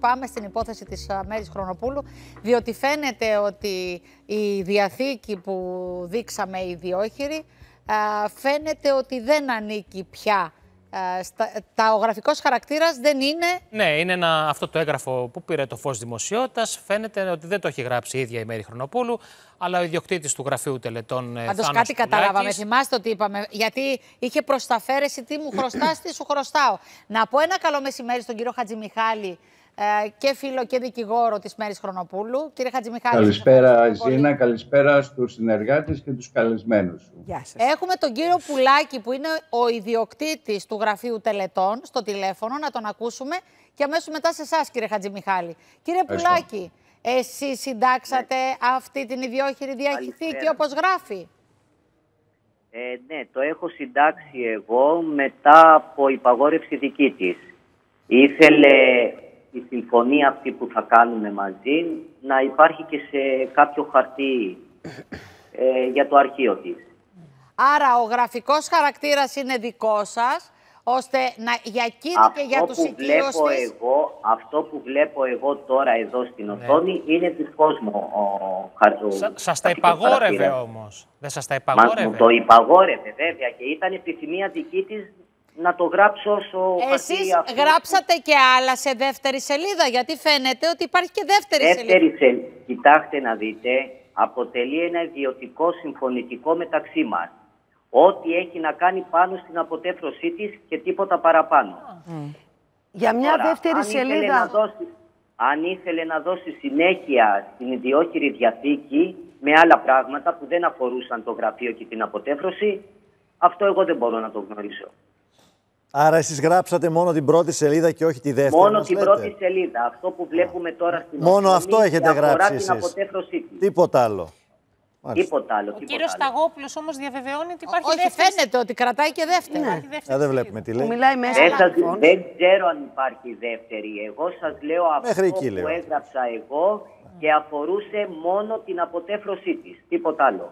πάμε στην υπόθεση της Μέρης Χρονοπούλου, διότι φαίνεται ότι η διαθήκη που δείξαμε οι διόχειροι φαίνεται ότι δεν ανήκει πια. Ο γραφικός χαρακτήρας δεν είναι... Ναι, είναι αυτό το έγγραφο που πήρε το φως δημοσιότητας. Φαίνεται ότι δεν το έχει γράψει η ίδια η Μαίρη Χρονοπούλου, αλλά ο ιδιοκτήτης του γραφείου τελετών Θάνος Πουλάκης. Κάτι καταλάβαμε, θυμάστε ότι είπαμε, γιατί είχε προσταφέρεση τι μου χρωστάς, τι σου χρωστάω. Να πω ένα καλό μεσημέρι στον κύριο Χατζημιχάλη, και φίλο και δικηγόρο της Μέρης Χρονοπούλου. Κύριε Χατζημιχάλη. Καλησπέρα, Ζήνα. Καλησπέρα στους συνεργάτες και τους καλεσμένους σου. Γεια σας. Έχουμε τον κύριο Πουλάκη, που είναι ο ιδιοκτήτης του γραφείου τελετών, στο τηλέφωνο. Να τον ακούσουμε και αμέσως μετά σε εσάς, κύριε Χατζημιχάλη. Κύριε Πουλάκη, εσείς συντάξατε αυτή την ιδιόχειρη διαχειριστική όπως γράφει? Ναι, το έχω συντάξει εγώ μετά από υπαγόρευση δική της. Ήθελε η συμφωνία αυτή που θα κάνουμε μαζί να υπάρχει και σε κάποιο χαρτί για το αρχείο της. Άρα ο γραφικός χαρακτήρας είναι δικό σας, ώστε για εκείνη και για τους οικείους της... Αυτό που βλέπω εγώ τώρα εδώ στην οθόνη είναι της κόσμου ο χαρτί. Σας τα υπαγόρευε όμως. Δεν σας τα υπαγόρευε. Μας το υπαγόρευε βέβαια και ήταν επιθυμία δική της να το γράψω όσο... Εσείς γράψατε και άλλα σε δεύτερη σελίδα, γιατί φαίνεται ότι υπάρχει και δεύτερη σελίδα. Κοιτάξτε να δείτε, αποτελεί ένα ιδιωτικό συμφωνητικό μεταξύ μας. Ό,τι έχει να κάνει πάνω στην αποτέφρωσή της και τίποτα παραπάνω. Για μια δεύτερη σελίδα... Αν ήθελε να δώσει συνέχεια στην ιδιόχειρη διαθήκη με άλλα πράγματα που δεν αφορούσαν το γραφείο και την αποτέφρωση, αυτό εγώ δεν μπορώ να το γνωρίσω. Άρα εσείς γράψατε μόνο την πρώτη σελίδα και όχι τη δεύτερη. Μόνο την πρώτη σελίδα. Αυτό που βλέπουμε τώρα στην οθόνη. Μόνο αυτό έχετε γράψει εσείς. Τίποτα άλλο. Τίποτα άλλο. Ο κύριος Σταγόπουλος όμως διαβεβαιώνει ότι υπάρχει δεύτερη. Όχι, φαίνεται ότι κρατάει και δεύτερη. Ναι. Δεν βλέπουμε τι λέει. Μιλάει μέσα. Δεν ξέρω αν υπάρχει δεύτερη. Εγώ σας λέω αυτό που έγραψα εγώ και αφορούσε μόνο την αποτέφρωσή της. Τίποτα άλλο.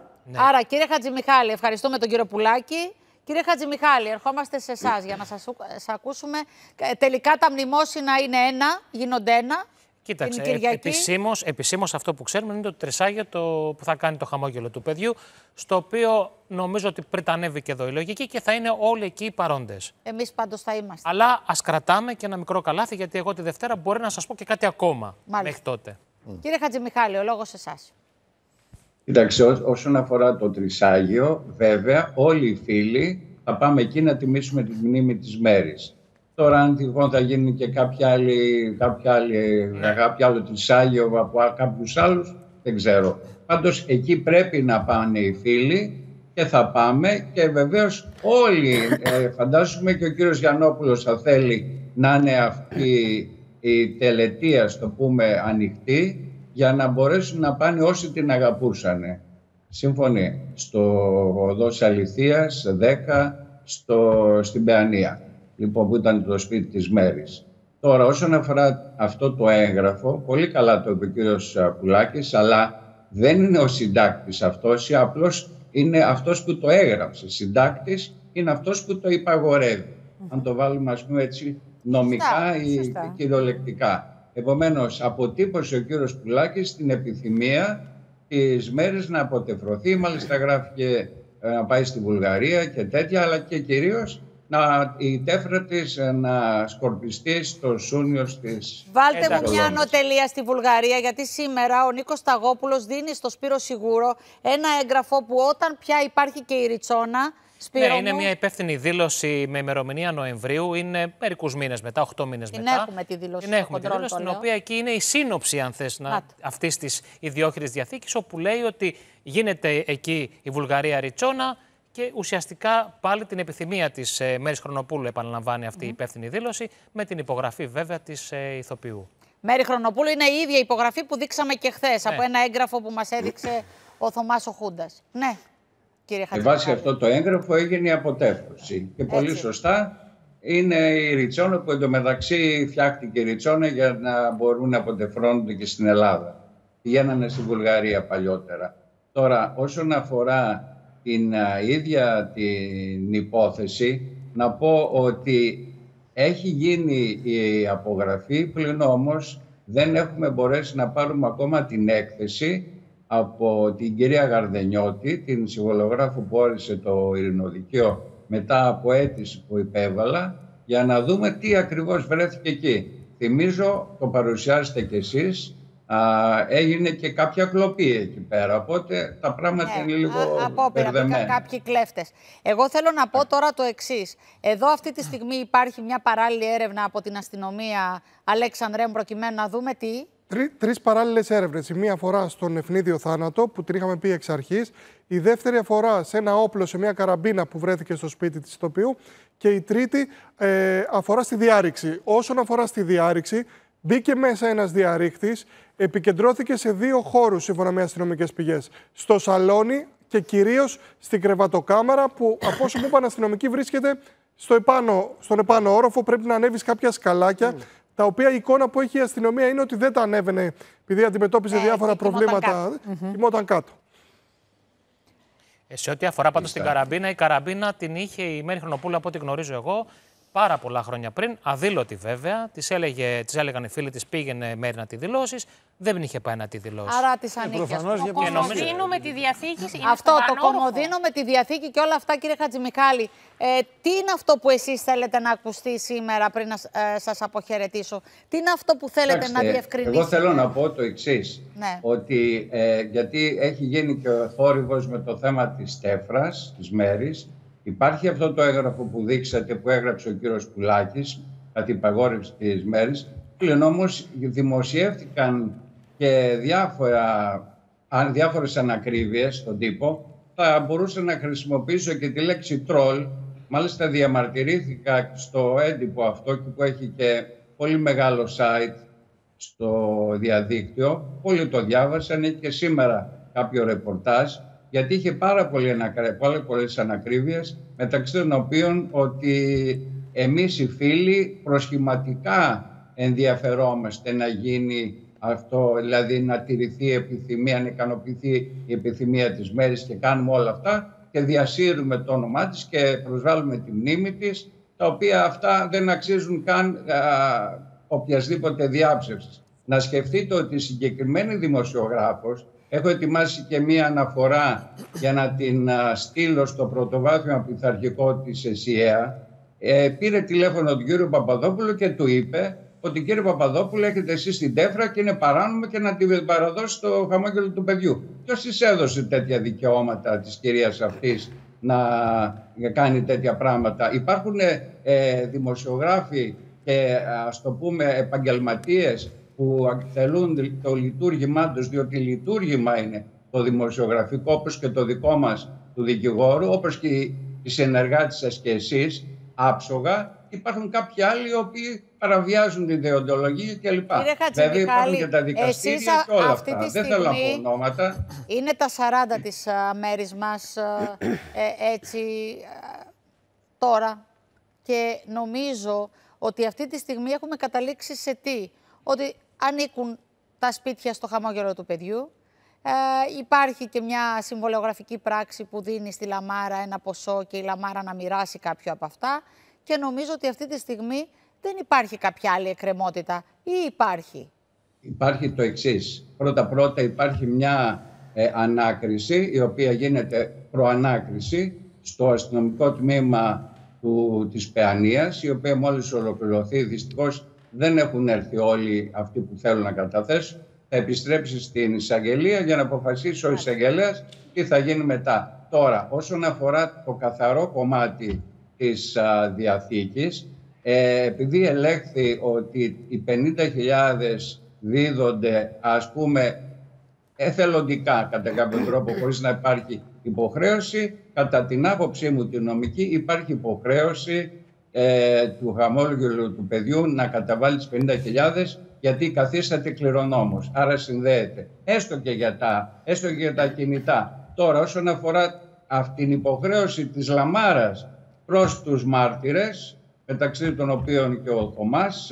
Άρα κύριε Χατζημιχάλη, ευχαριστούμε τον κύριο Πουλάκη. Κύριε Χατζημιχάλη, ερχόμαστε σε εσάς για να σας ακούσουμε. Τελικά τα μνημόσυνα είναι γίνονται ένα. Κοίταξε, επισήμως αυτό που ξέρουμε είναι το τρισάγιο που θα κάνει το χαμόγελο του παιδιού, στο οποίο νομίζω ότι πριτανεύει και εδώ η λογική και θα είναι όλοι εκεί οι παρόντες. Εμείς πάντως θα είμαστε. Αλλά ας κρατάμε και ένα μικρό καλάθι, γιατί εγώ τη Δευτέρα μπορεί να σας πω και κάτι ακόμα. Μάλιστα. Μέχρι τότε. Κύριε Χατζημιχάλη, ο λόγος σε εσάς. Κοιτάξτε, όσον αφορά το τρισάγιο, βέβαια όλοι οι φίλοι θα πάμε εκεί να τιμήσουμε τη μνήμη της Μέρης. Τώρα αν τυχόν θα γίνει και κάποιο άλλο τρισάγιο από κάποιους άλλους, δεν ξέρω. Πάντως εκεί πρέπει να πάνε οι φίλοι και θα πάμε και βεβαίως όλοι, φαντάζομαι και ο κύριος Γιαννόπουλος θα θέλει να είναι αυτή η τελετή, ας το πούμε, ανοιχτή, για να μπορέσουν να πάνε όσοι την αγαπούσανε. Σύμφωνοι, στο Οδός Αληθείας 10, στην Παιανία, λοιπόν, που ήταν το σπίτι της Μέρης. Τώρα, όσον αφορά αυτό το έγγραφο, πολύ καλά το είπε ο κύριος Πουλάκης, αλλά δεν είναι ο συντάκτης αυτός, απλώς είναι αυτός που το έγραψε. Συντάκτης είναι αυτός που το υπαγορεύει, αν το βάλουμε, ας πούμε, έτσι, νομικά ή κυριολεκτικά. Επομένως, αποτύπωσε ο κύριος Πουλάκης την επιθυμία της Μέρης να αποτεφρωθεί. Μάλιστα γράφει και να πάει στη Βουλγαρία και τέτοια, αλλά και κυρίως η τέφρα της να σκορπιστεί στο Σούνιος της. Βάλτε μου μια ανωτελεία στη Βουλγαρία, γιατί σήμερα ο Νίκος Σταγόπουλος δίνει στο Σπύρο Σιγούρο ένα έγγραφο που όταν πια υπάρχει και η Ριτσώνα... Ναι, είναι μια υπεύθυνη δήλωση με ημερομηνία Νοεμβρίου, είναι μερικούς μήνες μετά, 8 μήνες μετά. Την έχουμε τη δήλωση. Την έχουμε τη δήλωση, την οποία εκεί είναι η σύνοψη, αν θες, αυτής της ιδιόχειρης διαθήκης, όπου λέει ότι γίνεται εκεί η Βουλγαρία Ριτσώνα και ουσιαστικά πάλι την επιθυμία της Μέρης Χρονοπούλου επαναλαμβάνει αυτή η υπεύθυνη δήλωση, με την υπογραφή βέβαια της ηθοποιού. Μέρη Χρονοπούλου είναι η ίδια υπογραφή που δείξαμε και χθες από ένα έγγραφο που μας έδειξε ο Θωμάς ο Χούντας. Ναι. Με βάση αυτό το έγγραφο έγινε η αποτέφρωση. Και πολύ σωστά είναι η Ριτσώνα, που εντωμεταξύ φτιάχτηκε η Ριτσώνα για να μπορούν να αποτεφρώνονται και στην Ελλάδα. Πηγαίνανε στη Βουλγαρία παλιότερα. Τώρα, όσον αφορά την ίδια την υπόθεση, να πω ότι Έχει γίνει η απογραφή, πλην όμως δεν έχουμε μπορέσει να πάρουμε ακόμα την έκθεση από την κυρία Γαρδενιώτη, την συμβολογράφο που όρισε το ειρηνοδικείο μετά από αίτηση που υπέβαλα, για να δούμε τι ακριβώς βρέθηκε εκεί. Θυμίζω, το παρουσιάσετε κι εσείς, έγινε και κάποια κλοπή εκεί πέρα, οπότε τα πράγματα είναι λίγο μπερδεμένα. Κάποιοι κλέφτες. Εγώ θέλω να πω τώρα το εξής. Εδώ αυτή τη στιγμή υπάρχει μια παράλληλη έρευνα από την αστυνομία, Αλέξανδρε, προκειμένου να δούμε τι. Τρεις παράλληλες έρευνες. Η μία αφορά στον ευνίδιο θάνατο που την είχαμε πει εξ αρχής. Η δεύτερη αφορά σε ένα όπλο, σε μια καραμπίνα που βρέθηκε στο σπίτι της ηθοποιού. Και η τρίτη αφορά στη διάρρηξη. Όσον αφορά στη διάρρηξη, μπήκε μέσα ένας διαρρήκτης, επικεντρώθηκε σε δύο χώρους σύμφωνα με αστυνομικές πηγές. Στο σαλόνι και κυρίως στην κρεβατοκάμαρα που, από όσο μου είπαν αστυνομικοί, βρίσκεται στον επάνω όροφο. Πρέπει να ανέβεις κάποια σκαλάκια. Τα οποία η εικόνα που έχει η αστυνομία είναι ότι δεν τα ανέβαινε, επειδή αντιμετώπιζε διάφορα προβλήματα. Κοιμόταν κάτω. Σε ό,τι αφορά πάντως την καραμπίνα, η καραμπίνα την είχε η Μαίρη Χρονοπούλου, από ό,τι γνωρίζω εγώ, πάρα πολλά χρόνια πριν. Αδήλωτη βέβαια. Της έλεγαν οι φίλοι της, πήγαινε Μέρη να τη δηλώσεις. Δεν είχε πάει να τη δηλώσει. Άρα της ανήκει. Το κομμωδίνο με τη διαθήκη. Αυτό το κομμωδίνο με τη διαθήκη και όλα αυτά, κύριε Χατζημιχάλη. Τι είναι αυτό που εσείς θέλετε να ακουστεί σήμερα πριν σας αποχαιρετήσω? Τι είναι αυτό που θέλετε να διευκρινίσετε? Εγώ θέλω να πω το εξής. Ναι. Ότι γιατί έχει γίνει και ο θόρυβος με το θέμα της τέφρας, της Μέρης. Υπάρχει αυτό το έγγραφο που δείξατε, που έγραψε ο κύριος Πουλάκης, κατά υπαγόρευση της Μέρης. Πλην όμως δημοσιεύτηκαν και διάφορες ανακρίβειες στον τύπο. Θα μπορούσα να χρησιμοποιήσω και τη λέξη τρόλ. Μάλιστα διαμαρτυρήθηκα στο έντυπο αυτό, που έχει και πολύ μεγάλο site στο διαδίκτυο. Πολλοί το διάβασαν και σήμερα κάποιο ρεπορτάζ. Γιατί είχε πάρα πολλές ανακρίβειες, μεταξύ των οποίων ότι εμείς οι φίλοι προσχηματικά ενδιαφερόμαστε να γίνει αυτό, δηλαδή να τηρηθεί η επιθυμία, να ικανοποιηθεί η επιθυμία της Μέρης, και κάνουμε όλα αυτά και διασύρουμε το όνομά της και προσβάλλουμε τη μνήμη της, τα οποία αυτά δεν αξίζουν καν οποιασδήποτε διάψευσης. Να σκεφτείτε ότι συγκεκριμένη δημοσιογράφος, έχω ετοιμάσει και μία αναφορά για να την στείλω στο πρωτοβάθμιο πειθαρχικό της ΕΣΥΑ. Πήρε τηλέφωνο του κύριου Παπαδόπουλου και του είπε ότι «Κύριε Παπαδόπουλο, έχετε εσείς την τέφρα και είναι παράνομο, και να την παραδώσει στο χαμόγελο του παιδιού». Ποιος της έδωσε τέτοια δικαιώματα της κυρίας αυτής να κάνει τέτοια πράγματα? Υπάρχουν δημοσιογράφοι και ας το πούμε επαγγελματίες που εκτελούν το λειτουργήμά τους, διότι λειτουργήμα είναι το δημοσιογραφικό, όπως και το δικό μας του δικηγόρου, όπως και οι συνεργάτες σας και εσείς, άψογα. Υπάρχουν κάποιοι άλλοι οι οποίοι παραβιάζουν την δεοντολογία κλπ. Βέβαια υπάρχουν και τα δικαστήρια και όλα αυτή αυτά. Δεν θέλω να πω ονόματα. Είναι τα 40 της Μέρης μας έτσι τώρα. Και νομίζω ότι αυτή τη στιγμή έχουμε καταλήξει σε τι? Ότι ανήκουν τα σπίτια στο χαμόγελο του παιδιού. Υπάρχει και μια συμβολεογραφική πράξη που δίνει στη Λαμάρα ένα ποσό και η Λαμάρα να μοιράσει κάποιο από αυτά. Και νομίζω ότι αυτή τη στιγμή δεν υπάρχει κάποια άλλη εκκρεμότητα. Ή υπάρχει? Υπάρχει το εξής. Πρώτα-πρώτα υπάρχει μια ανάκριση, η οποία γίνεται προανάκριση στο αστυνομικό τμήμα της Παιανίας, η οποία μόλις ολοκληρωθεί. Δυστυχώς δεν έχουν έρθει όλοι αυτοί που θέλουν να καταθέσουν. Θα επιστρέψει στην εισαγγελία για να αποφασίσει ο εισαγγελέας τι θα γίνει μετά. Τώρα, όσον αφορά το καθαρό κομμάτι της Διαθήκης, επειδή ελέγχθη ότι οι 50.000 δίδονται, ας πούμε, εθελοντικά κατά κάποιο τρόπο, χωρίς να υπάρχει υποχρέωση, κατά την άποψή μου τη νομική υπάρχει υποχρέωση του χαμόγελου του παιδιού να καταβάλει τις 50.000, γιατί καθίσταται κληρονόμος. Άρα συνδέεται. Έστω και για τα κινητά. Τώρα, όσον αφορά την υποχρέωση της Λαμάρας προς τους μάρτυρες, μεταξύ των οποίων και ο Θωμάς,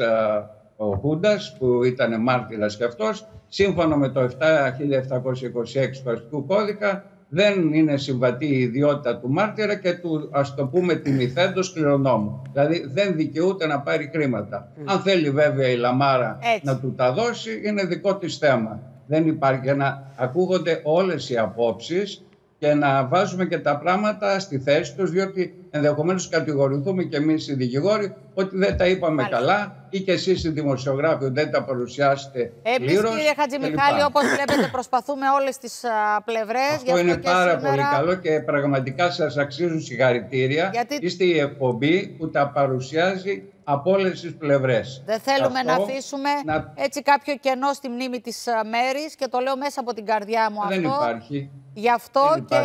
ο Χούντας, που ήταν μάρτυρας και αυτός, σύμφωνα με το 7.726 του αστικού κώδικα, δεν είναι συμβατή η ιδιότητα του μάρτυρα και του, ας το πούμε, τιμηθέντος κληρονόμου. Δηλαδή δεν δικαιούται να πάρει χρήματα. Αν θέλει βέβαια η Λαμάρα να του τα δώσει, είναι δικό της θέμα. Δεν υπάρχει, για να ακούγονται όλες οι απόψεις και να βάζουμε και τα πράγματα στη θέση τους, διότι ενδεχομένως κατηγορηθούμε και εμείς οι δικηγόροι ότι δεν τα είπαμε καλά ή και εσείς οι δημοσιογράφοι δεν τα παρουσιάσετε πλήρως. Κύριε Χατζημιχάλη, όπως βλέπετε προσπαθούμε όλες τις πλευρές. Αυτό είναι πάρα πολύ καλό και πραγματικά σας αξίζουν συγχαρητήρια. Γιατί... είστε η εκπομπή που τα παρουσιάζει από όλες τις πλευρές. Δεν θέλουμε να αφήσουμε έτσι κάποιο κενό στη μνήμη της Μέρης και το λέω μέσα από την καρδιά μου αυτό. Δεν υπάρχει. Γι' αυτό και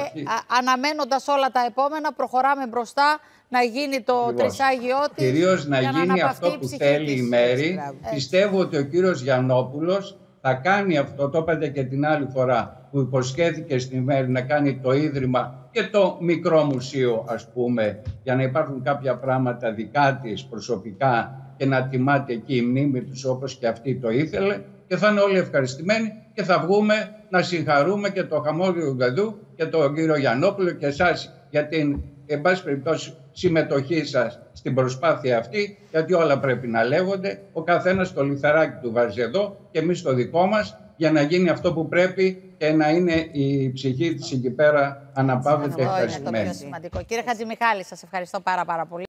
αναμένοντας όλα τα επόμενα προχωράμε μπροστά να γίνει το τρισάγιό της. Κυρίως να γίνει αυτό που θέλει η Μέρη. Πιστεύω ότι ο κύριος Γιαννόπουλος θα κάνει αυτό, το είπατε και την άλλη φορά που υποσχέθηκε στη Μέρη να κάνει το ίδρυμα και το μικρό μουσείο, ας πούμε, για να υπάρχουν κάποια πράγματα δικά της προσωπικά και να τιμάται εκεί η μνήμη τους όπως και αυτή το ήθελε. Και θα είναι όλοι ευχαριστημένοι και θα βγούμε να συγχαρούμε και το χαμόγελο Γκαδού και τον κύριο Γιαννόπουλο και εσάς για την, εν πάση περιπτώσει, συμμετοχή σας στην προσπάθεια αυτή, γιατί όλα πρέπει να λέγονται. Ο καθένας το λιθαράκι του βάζει εδώ και εμείς το δικό μας, για να γίνει αυτό που πρέπει και να είναι η ψυχή της εκεί πέρα αναπαύεται ευχαριστημένη. Αυτό είναι το πιο σημαντικό. Κύριε Χατζημιχάλη, σας ευχαριστώ πάρα πολύ.